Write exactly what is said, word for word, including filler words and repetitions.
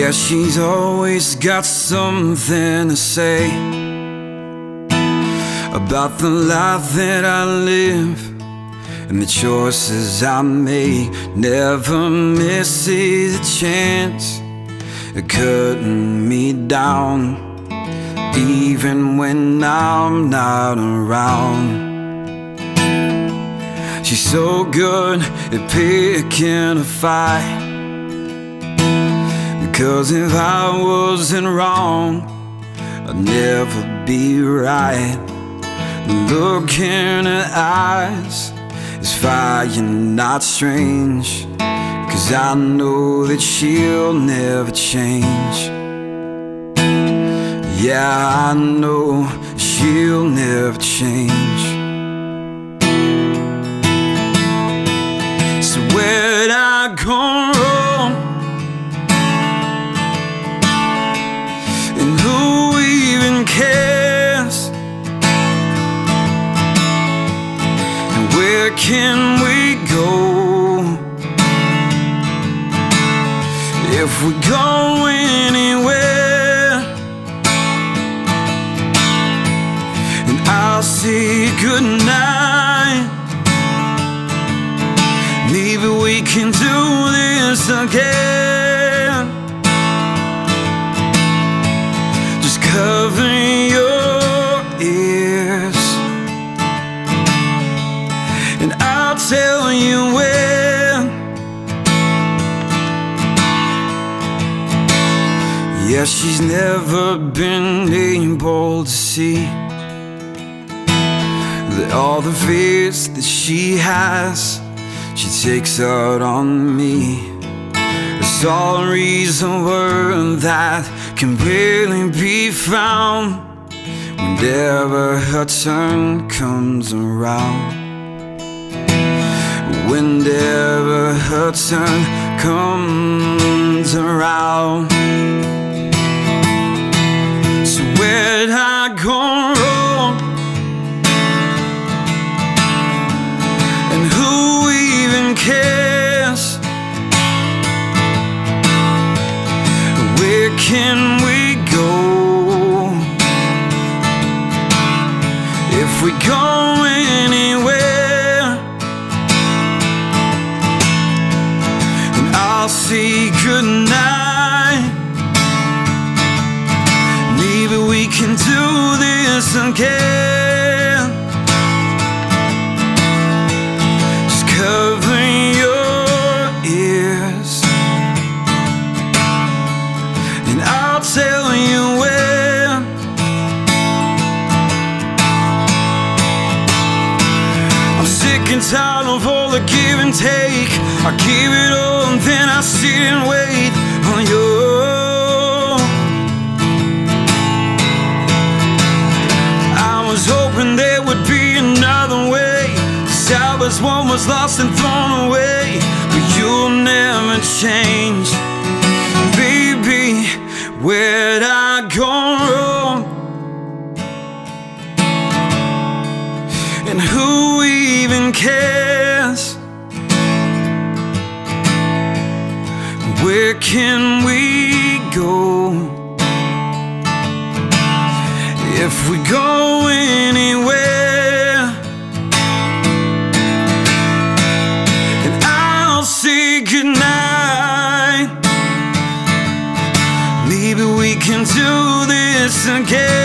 Yeah, she's always got something to say about the life that I live and the choices I made. Never misses a chance of cutting me down, even when I'm not around. She's so good at picking a fight, because if I wasn't wrong, I'd never be right. The look in her eyes is fire, not strange, 'cause I know that she'll never change. Yeah, I know she'll never change. So where'd I go wrong? And who even cares? And where can we go if we go anywhere? And I'll say goodnight. Maybe we can do this again. Just cover your ears, and I'll tell you where. Yeah, she's never been able to see that all the fears that she has, she takes out on me. There's all reason word that can barely be found whenever her turn comes around. Whenever her turn comes around. Where'd I go wrong? And who even cares? Where can we go if we go anywhere? And I'll say goodnight. Can do this again. Just cover your ears, and I'll tell you where. I'm sick and tired of all the give and take. I give it all and then I sit and wait on you. There would be another way, 'cause I was one was lost and thrown away. But you'll never change. Baby, where'd I go wrong? And who even cares? Where can we go if we go anywhere? And I'll say goodnight. Maybe we can do this again.